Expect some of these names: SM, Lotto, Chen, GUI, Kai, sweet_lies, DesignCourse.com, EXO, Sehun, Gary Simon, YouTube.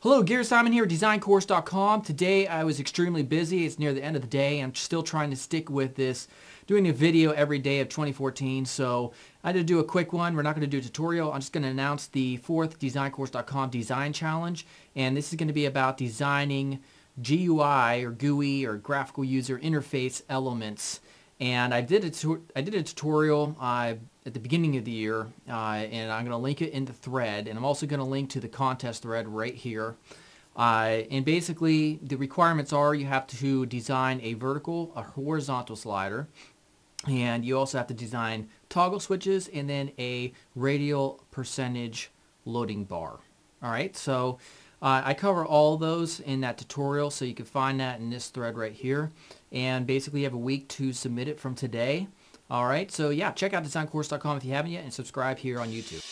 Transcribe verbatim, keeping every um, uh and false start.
Hello, Gary Simon here at Design Course dot com. Today I was extremely busy. It's near the end of the day. I'm still trying to stick with this, doing a video every day of twenty fourteen. So I had to do a quick one. We're not going to do a tutorial. I'm just going to announce the fourth Design Course dot com Design Challenge. And this is going to be about designing G U I or G U I or graphical user interface elements. And I did a, I did a tutorial uh, at the beginning of the year, uh, and I'm going to link it in the thread, and I'm also going to link to the contest thread right here. Uh, and basically the requirements are you have to design a vertical, a horizontal slider, and you also have to design toggle switches and then a radial percentage loading bar. Alright, so uh, I cover all those in that tutorial, so you can find that in this thread right here. And basically you have a week to submit it from today. All right, so yeah, check out Design Course dot com if you haven't yet, and subscribe here on YouTube.